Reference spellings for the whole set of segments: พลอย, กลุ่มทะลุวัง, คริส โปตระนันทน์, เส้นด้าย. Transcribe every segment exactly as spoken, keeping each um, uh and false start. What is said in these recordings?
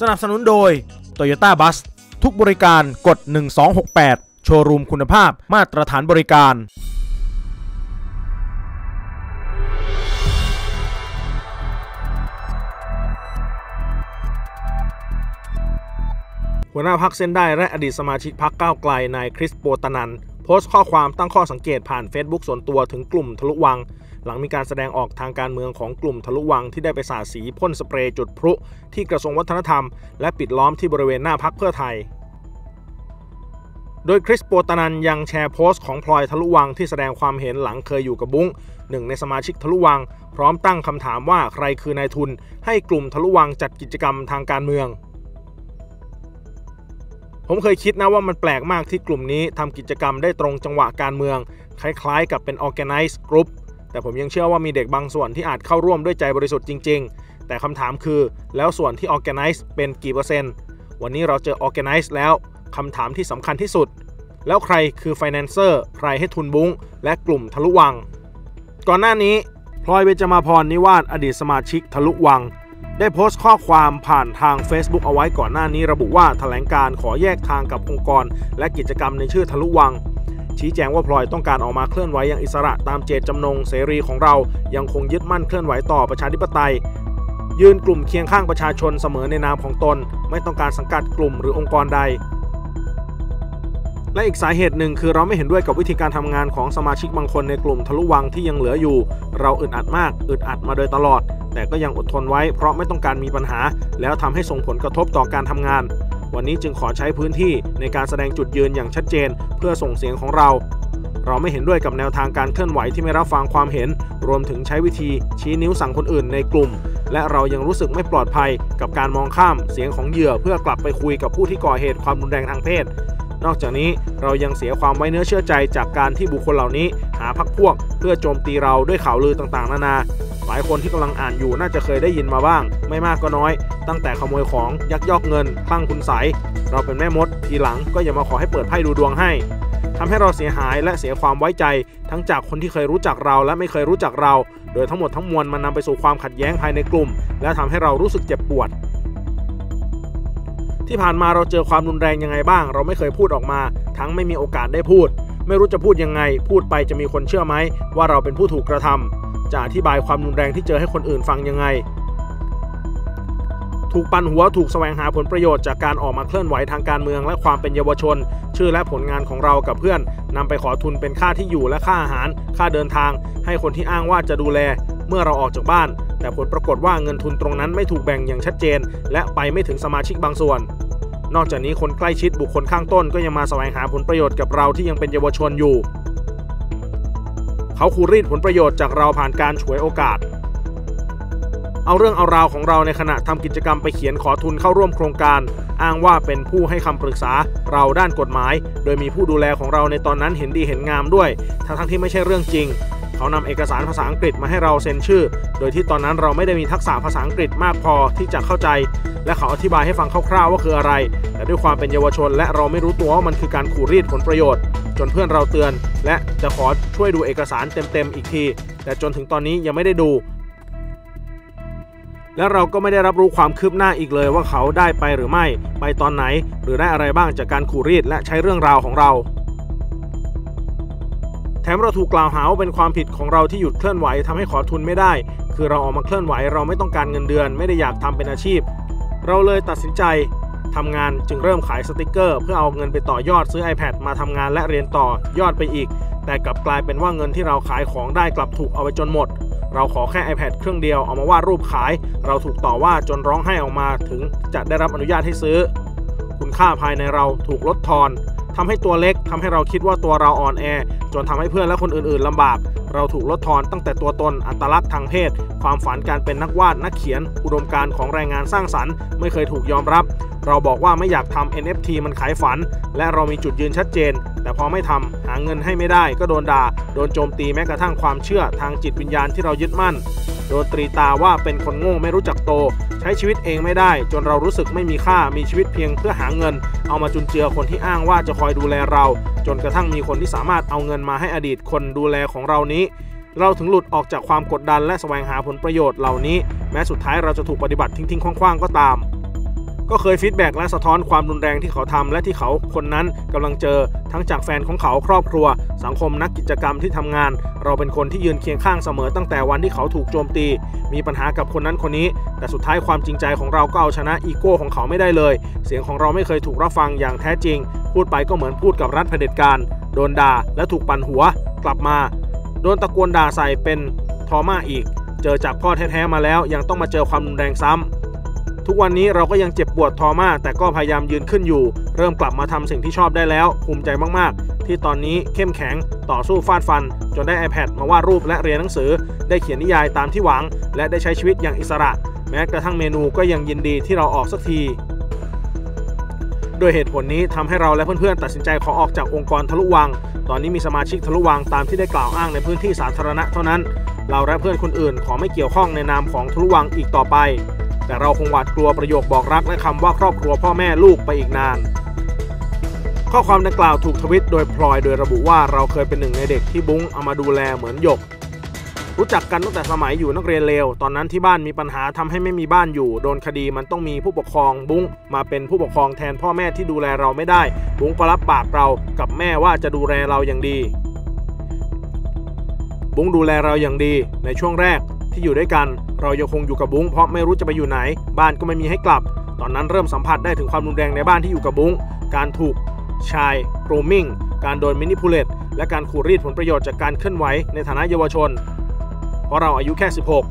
สนับสนุนโดย Toyota Bus ทุกบริการกดหนึ่งสองหกแปดโชว์รูมคุณภาพมาตรฐานบริการหัวหน้าพรรคเส้นได้และอดีตสมาชิกพรรคก้าวไกลนายคริสโปตนันโพสต์ข้อความตั้งข้อสังเกตผ่าน Facebook ส่วนตัวถึงกลุ่มทะลุวังหลังมีการแสดงออกทางการเมืองของกลุ่มทะลุวังที่ได้ไปสาดสีพ่นสเปรย์จุดพลุที่กระทรวงวัฒนธรรมและปิดล้อมที่บริเวณหน้าพรรคเพื่อไทยโดยคริสโปตนันยังแชร์โพสต์ของพลอยทะลุวังที่แสดงความเห็นหลังเคยอยู่กับบุ้งหนึ่งในสมาชิกทะลุวังพร้อมตั้งคำถามว่าใครคือนายทุนให้กลุ่มทะลุวังจัดกิจกรรมทางการเมืองผมเคยคิดนะว่ามันแปลกมากที่กลุ่มนี้ทำกิจกรรมได้ตรงจังหวะการเมืองคล้ายๆกับเป็น Organized Group แต่ผมยังเชื่อว่ามีเด็กบางส่วนที่อาจเข้าร่วมด้วยใจบริสุทธิ์จริงๆแต่คำถามคือแล้วส่วนที่ Organized เป็นกี่เปอร์เซ็นต์วันนี้เราเจอ Organized แล้วคำถามที่สำคัญที่สุดแล้วใครคือ Financer ใครให้ทุนบุ้งและกลุ่มทะลุวังก่อนหน้านี้พลอยเบญจมาภรณ์นิวาสอดีตสมาชิกทะลุวังได้โพสต์ข้อความผ่านทาง Facebook เอาไว้ก่อนหน้านี้ระบุว่าแถลงการขอแยกทางกับองค์กรและกิจกรรมในชื่อทะลุวังชี้แจงว่าพลอยต้องการออกมาเคลื่อนไหวอย่างอิสระตามเจตจำนงเสรีของเรายังคงยึดมั่นเคลื่อนไหวต่อประชาธิปไตยยืนกลุ่มเคียงข้างประชาชนเสมอในนามของตนไม่ต้องการสังกัดกลุ่มหรือองค์กรใดและอีกสาเหตุหนึ่งคือเราไม่เห็นด้วยกับวิธีการทำงานของสมาชิกบางคนในกลุ่มทะลุวังที่ยังเหลืออยู่เราอึดอัดมากอึดอัดมาโดยตลอดแต่ก็ยังอดทนไว้เพราะไม่ต้องการมีปัญหาแล้วทำให้ส่งผลกระทบต่อการทำงานวันนี้จึงขอใช้พื้นที่ในการแสดงจุดยืนอย่างชัดเจนเพื่อส่งเสียงของเราเราไม่เห็นด้วยกับแนวทางการเคลื่อนไหวที่ไม่รับฟังความเห็นรวมถึงใช้วิธีชี้นิ้วสั่งคนอื่นในกลุ่มและเรายังรู้สึกไม่ปลอดภัยกับการมองข้ามเสียงของเหยื่อเพื่อกลับไปคุยกับผู้ที่ก่อเหตุความรุนแรงทางเพศนอกจากนี้เรายังเสียความไว้เนื้อเชื่อใจจากการที่บุคคลเหล่านี้หาพรรคพวกเพื่อโจมตีเราด้วยข่าวลือต่างๆนานาหลายคนที่กำลังอ่านอยู่น่าจะเคยได้ยินมาบ้างไม่มากก็น้อยตั้งแต่ขโมยของยักยอกเงินคลั่งคุณไสเราเป็นแม่มดทีหลังก็อย่ามาขอให้เปิดไพ่ดูดวงให้ทำให้เราเสียหายและเสียความไว้ใจทั้งจากคนที่เคยรู้จักเราและไม่เคยรู้จักเราโดยทั้งหมดทั้งมวลมันนำไปสู่ความขัดแย้งภายในกลุ่มและทำให้เรารู้สึกเจ็บปวดที่ผ่านมาเราเจอความรุนแรงยังไงบ้างเราไม่เคยพูดออกมาทั้งไม่มีโอกาสได้พูดไม่รู้จะพูดยังไงพูดไปจะมีคนเชื่อไหมว่าเราเป็นผู้ถูกกระทำจะอธิบายความรุนแรงที่เจอให้คนอื่นฟังยังไงถูกปั่นหัวถูกแสวงหาผลประโยชน์จากการออกมาเคลื่อนไหวทางการเมืองและความเป็นเยาวชนชื่อและผลงานของเรากับเพื่อนนำไปขอทุนเป็นค่าที่อยู่และค่าอาหารค่าเดินทางให้คนที่อ้างว่าจะดูแลเมื่อเราออกจากบ้านแต่ผลปรากฏว่าเงินทุนตรงนั้นไม่ถูกแบ่งอย่างชัดเจนและไปไม่ถึงสมาชิกบางส่วนนอกจากนี้คนใกล้ชิดบุคคลข้างต้นก็ยังมาแสวงหาผลประโยชน์กับเราที่ยังเป็นเยาวชนอยู่เขาคูรีดผลประโยชน์จากเราผ่านการฉวยโอกาสเอาเรื่องเอาราวของเราในขณะทำกิจกรรมไปเขียนขอทุนเข้าร่วมโครงการอ้างว่าเป็นผู้ให้คำปรึกษาเราด้านกฎหมายโดยมีผู้ดูแลของเราในตอนนั้นเห็นดีเห็นงามด้วยทั้งที่ไม่ใช่เรื่องจริงเขานำเอกสารภาษาอังกฤษมาให้เราเซ็นชื่อโดยที่ตอนนั้นเราไม่ได้มีทักษะภาษาอังกฤษมากพอที่จะเข้าใจและเขาอธิบายให้ฟังคร่าวๆว่าคืออะไรแต่ด้วยความเป็นเยาวชนและเราไม่รู้ตัวว่ามันคือการขู่รีดผลประโยชน์จนเพื่อนเราเตือนและจะขอช่วยดูเอกสารเต็มๆอีกทีแต่จนถึงตอนนี้ยังไม่ได้ดูและเราก็ไม่ได้รับรู้ความคืบหน้าอีกเลยว่าเขาได้ไปหรือไม่ไปตอนไหนหรือได้อะไรบ้างจากการขู่รีดและใช้เรื่องราวของเราแถมเราถูกกล่าวหาว่าเป็นความผิดของเราที่หยุดเคลื่อนไหวทำให้ขอทุนไม่ได้คือเราออกมาเคลื่อนไหวเราไม่ต้องการเงินเดือนไม่ได้อยากทำเป็นอาชีพเราเลยตัดสินใจทำงานจึงเริ่มขายสติกเกอร์เพื่อเอาเงินไปต่อยอดซื้อ iPad มาทำงานและเรียนต่อยอดไปอีกแต่กลับกลายเป็นว่าเงินที่เราขายของได้กลับถูกเอาไปจนหมดเราขอแค่ iPad เครื่องเดียวเอามาวาดรูปขายเราถูกต่อว่าจนร้องไห้ออกมาถึงจะได้รับอนุญาตให้ซื้อคุณค่าภายในเราถูกลดทอนทำให้ตัวเล็กทำให้เราคิดว่าตัวเราอ่อนแอจนทำให้เพื่อนและคนอื่นๆลำบากเราถูกลดทอนตั้งแต่ตัวตนอัตลักษณ์ทางเพศความฝันการเป็นนักวาดนักเขียนอุดมการณ์ของแรงงานสร้างสรรค์ไม่เคยถูกยอมรับเราบอกว่าไม่อยากทำ เอ็น เอฟ ที มันขายฝันและเรามีจุดยืนชัดเจนแต่พอไม่ทำหาเงินให้ไม่ได้ก็โดนด่าโดนโจมตีแม้กระทั่งความเชื่อทางจิตวิญญาณที่เรายึดมั่นโดนตรีตาว่าเป็นคนโง่ไม่รู้จักโตใช้ชีวิตเองไม่ได้จนเรารู้สึกไม่มีค่ามีชีวิตเพียงเพื่อหาเงินเอามาจุนเจือคนที่อ้างว่าจะคอยดูแลเราจนกระทั่งมีคนที่สามารถเอาเงินมาให้อดีตคนดูแลของเรานี้เราถึงหลุดออกจากความกดดันและแสวงหาผลประโยชน์เหล่านี้แม้สุดท้ายเราจะถูกปฏิบัติทิ้งๆคว่างๆก็ตาม ก็เคยฟีดแบ็กและสะท้อนความรุนแรงที่เขาทำและที่เขาคนนั้นกำลังเจอทั้งจากแฟนของเขาครอบครัวสังคมนักกิจกรรมที่ทำงานเราเป็นคนที่ยืนเคียงข้างเสมอตั้งแต่วันที่เขาถูกโจมตีมีปัญหากับคนนั้นคนนี้แต่สุดท้ายความจริงใจของเราก็เอาชนะอีโก้ของเขาไม่ได้เลยเสียงของเราไม่เคยถูกรับฟังอย่างแท้จริงพูดไปก็เหมือนพูดกับรัฐเผด็จการโดนด่าและถูกปั่นหัวกลับมาโดนตะโกนด่าใส่เป็นทอม่าอีกเจอจากพ่อแท้ๆมาแล้วยังต้องมาเจอความรุนแรงซ้ำทุกวันนี้เราก็ยังเจ็บปวดทอม่าแต่ก็พยายามยืนขึ้นอยู่เริ่มกลับมาทำสิ่งที่ชอบได้แล้วภูมิใจมากๆที่ตอนนี้เข้มแข็งต่อสู้ฟาดฟันจนได้ ไอแพด มาวาดรูปและเรียนหนังสือได้เขียนนิยายตามที่หวังและได้ใช้ชีวิตอย่างอิสระแม้กระทั่งเมนูก็ยังยินดีที่เราออกสักทีโดยเหตุผลนี้ทำให้เราและเพื่อนๆตัดสินใจขอออกจากองค์กรทะลุวังตอนนี้มีสมาชิกทะลุวังตามที่ได้กล่าวอ้างในพื้นที่สาธารณะเท่านั้นเราและเพื่อนคนอื่นขอไม่เกี่ยวข้องในนามของทะลุวังอีกต่อไปแต่เราคงหวาดกลัวประโยคบอกรักและคำว่าครอบครัวพ่อแม่ลูกไปอีกนานข้อความดังกล่าวถูกทวิตโดยพลอยโดยระบุว่าเราเคยเป็นหนึ่งในเด็กที่บุ้งเอามาดูแลเหมือนหยกรู้จักกันตั้งแต่สมัยอยู่นักเรียนเลวตอนนั้นที่บ้านมีปัญหาทำให้ไม่มีบ้านอยู่โดนคดีมันต้องมีผู้ปกครองบุ้งมาเป็นผู้ปกครองแทนพ่อแม่ที่ดูแลเราไม่ได้บุ้งก็รับปากเรากับแม่ว่าจะดูแลเราอย่างดีบุ้งดูแลเราอย่างดีในช่วงแรกที่อยู่ด้วยกันเรายังคงอยู่กับบุ้งเพราะไม่รู้จะไปอยู่ไหนบ้านก็ไม่มีให้กลับตอนนั้นเริ่มสัมผัสได้ถึงความรุนแรงในบ้านที่อยู่กับบุ้งการถูกชายโกรมิ่งการโดนมินิพูเลตและการขูดรีดผลประโยชน์จากการเคลื่อนไหวในฐานะเยาวชนเพราะเราอายุแค่สิบหก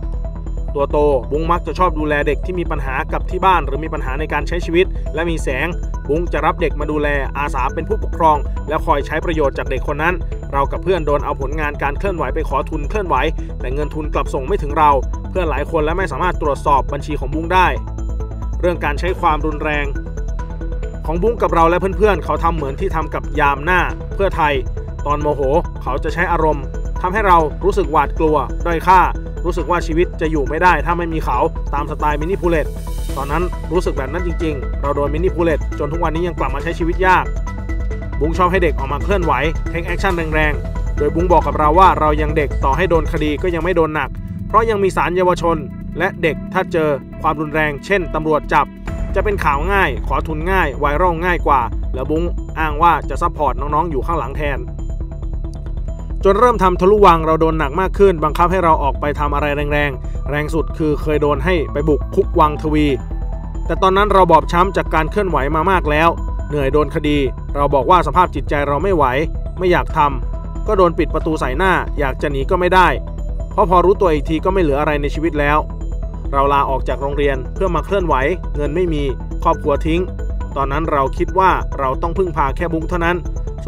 ตัวโตบุ้งมักจะชอบดูแลเด็กที่มีปัญหากับที่บ้านหรือมีปัญหาในการใช้ชีวิตและมีแสงบุ้งจะรับเด็กมาดูแลอาสาเป็นผู้ปกครองและคอยใช้ประโยชน์จากเด็กคนนั้นเรากับเพื่อนโดนเอาผลงานการเคลื่อนไหวไปขอทุนเคลื่อนไหวแต่เงินทุนกลับส่งไม่ถึงเราเพื่อนหลายคนและไม่สามารถตรวจสอบบัญชีของบุ้งได้เรื่องการใช้ความรุนแรงของบุ้งกับเราและเพื่อนๆเขาทำเหมือนที่ทำกับยามหน้าเพื่อไทยตอนโมโหเขาจะใช้อารมณ์ทำให้เรารู้สึกหวาดกลัวด้อยค่ารู้สึกว่าชีวิตจะอยู่ไม่ได้ถ้าไม่มีเขาตามสไตล์มินิพูเลตตอนนั้นรู้สึกแบบนั้นจริงๆเราโดนมินิพูเลตจนทุกวันนี้ยังกลับมาใช้ชีวิตยากบุ้งชอบให้เด็กออกมาเคลื่อนไหวเทคแอคชั่นแรงๆโดยบุ้งบอกกับเราว่าเรายังเด็กต่อให้โดนคดีก็ยังไม่โดนหนักเพราะยังมีศาลเยาวชนและเด็กถ้าเจอความรุนแรงเช่นตำรวจจับจะเป็นข่าวง่ายขอทุนง่ายไวรัลง่ายกว่าและบุ้งอ้างว่าจะซัพพอร์ตน้องๆอยู่ข้างหลังแทนจนเริ่มทำทะลุวังเราโดนหนักมากขึ้นบังคับให้เราออกไปทำอะไรแรงๆ แ, แรงสุดคือเคยโดนให้ไปบุกคุกวังทวีแต่ตอนนั้นเราบอบช้ำจากการเคลื่อนไหวมามากแล้วเหนื่อยโดนคดีเราบอกว่าสภาพจิตใจเราไม่ไหวไม่อยากทำก็โดนปิดประตูใส่หน้าอยากจะหนีก็ไม่ได้เพราะพอรู้ตัวอีกทีก็ไม่เหลืออะไรในชีวิตแล้วเราลาออกจากโรงเรียนเพื่อมาเคลื่อนไหวเงินไม่มีครอบครัวทิ้งตอนนั้นเราคิดว่าเราต้องพึ่งพาแค่บุ้งเท่านั้น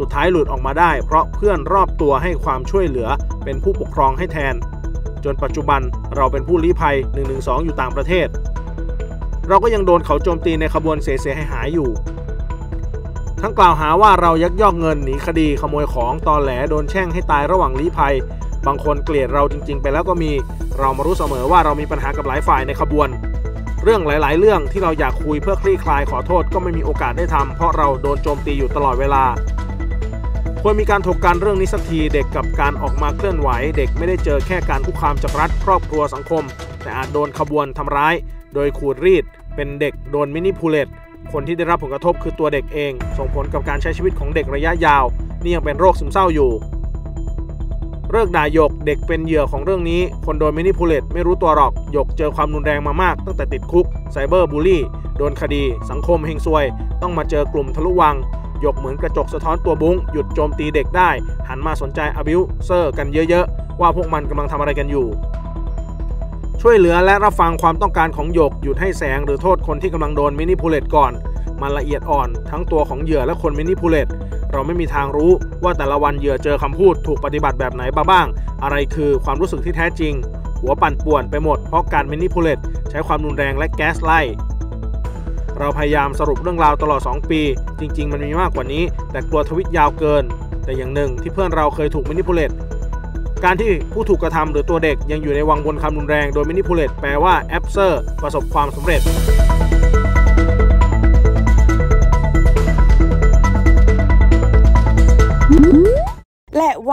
สุดท้ายหลุดออกมาได้เพราะเพื่อนรอบตัวให้ความช่วยเหลือเป็นผู้ปกครองให้แทนจนปัจจุบันเราเป็นผู้ลี้ภัยหนึ่งหนึ่งสองอยู่ต่างประเทศเราก็ยังโดนเขาโจมตีในขบวนเสเสหายอยู่ทั้งกล่าวหาว่าเรายักยอกเงินหนีคดีขโมยของตอแหลโดนแช่งให้ตายระหว่างลี้ภัยบางคนเกลียดเราจริงๆไปแล้วก็มีเรามารู้เสมอว่าเรามีปัญหากับหลายฝ่ายในขบวนเรื่องหลายๆเรื่องที่เราอยากคุยเพื่อคลี่คลายขอโทษก็ไม่มีโอกาสได้ทำเพราะเราโดนโจมตีอยู่ตลอดเวลาควรมีการถกกันเรื่องนี้สักทีเด็กกับการออกมาเคลื่อนไหวเด็กไม่ได้เจอแค่การคุกคามจากรัฐครอบครัวสังคมแต่อาจโดนขบวนทำร้ายโดยขูดรีดเป็นเด็กโดนมินิพูเลตคนที่ได้รับผลกระทบคือตัวเด็กเองส่งผลกับการใช้ชีวิตของเด็กระยะยาวนี่ยังเป็นโรคซึมเศร้าอยู่เลิกด่าหยกเด็กเป็นเหยื่อของเรื่องนี้คนโดนมินิพูเลตไม่รู้ตัวหรอกหยกเจอความรุนแรงมามากตั้งแต่ติดคุกไซเบอร์บูลลี่โดนคดีสังคมเฮงซวยต้องมาเจอกลุ่มทะลุวังหยกเหมือนกระจกสะท้อนตัวบุ้งหยุดโจมตีเด็กได้หันมาสนใจอบิวเซอร์กันเยอะๆว่าพวกมันกำลังทำอะไรกันอยู่ช่วยเหลือและรับฟังความต้องการของหยกหยุดให้แสงหรือโทษคนที่กำลังโดนมินิพูเลตก่อนมันละเอียดอ่อนทั้งตัวของเหยื่อและคนมินิพูเลตเราไม่มีทางรู้ว่าแต่ละวันเหยื่อเจอคำพูดถูกปฏิบัติแบบไหนบ้างอะไรคือความรู้สึกที่แท้จริงหัวปั่นป่วนไปหมดเพราะการมินิพูเลตใช้ความรุนแรงและแก๊สไล่เราพยายามสรุปเรื่องราวตลอดสองปีจริงๆมันมีมากกว่านี้แต่กลัวทวิตยาวเกินแต่อย่างหนึ่งที่เพื่อนเราเคยถูกมินิพูเลตการที่ผู้ถูกกระทำหรือตัวเด็กยังอยู่ในวังวนคำรุนแรงโดยมินิพูเลตแปลว่าแอปเซอร์ประสบความสำเร็จ และว